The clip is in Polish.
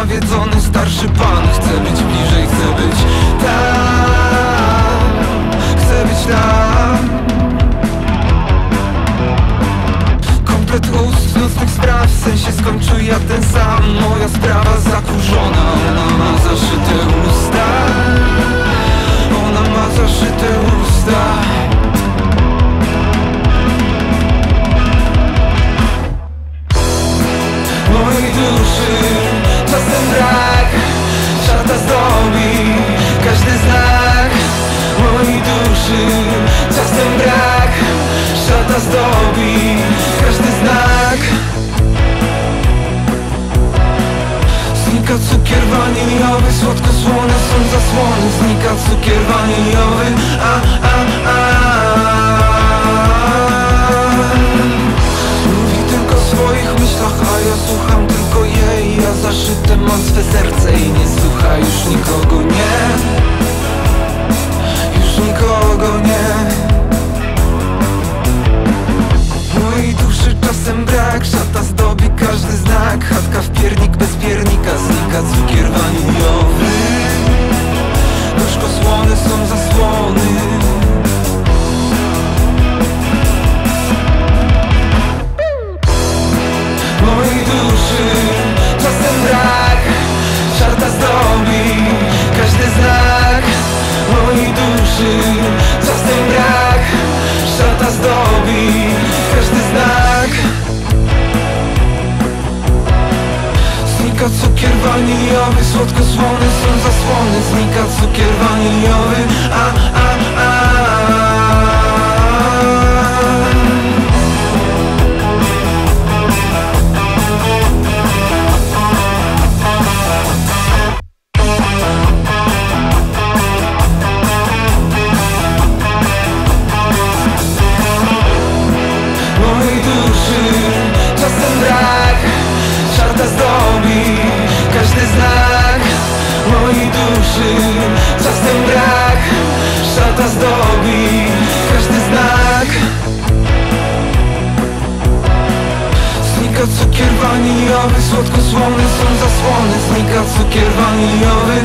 nawiedzony starszy pan. Chcę być bliżej, chcę być tam, chcę być tam. Komplet ust nocnych spraw, w sensie skończy ja ten sam. Moja sprawa zakurzona, ona ma zaszyte usta. Ona ma zaszyte usta. Mojej duszy czasem brak, szata zdobi każdy znak. Mojej duszy czasem brak, szata zdobi każdy znak. Znika cukier waniliowy, słodko-słone są zasłony. Znika cukier waniliowy, swoich myślach, a ja słucham tylko jej. Ja zaszyte mam swe serce i nie słucha już nikogo, nie. Już nikogo, nie. Mojej duszy czasem brak, szata zdobi każdy znak. Chatka w piernik bez piernika, znika cukier waniliowy. Gorzkosłone są zasłony. Mojej duszy czasem brak, szata zdobi każdy znak. Mojej duszy czasem brak, szata zdobi każdy znak. Znika cukier waniliowy, słodko-słone są zasłony. Znika cukier waniliowy, czasem brak, szata zdobi każdy znak. Znika cukier waniliowy, słodko-słone są zasłony. Znika cukier waniliowy,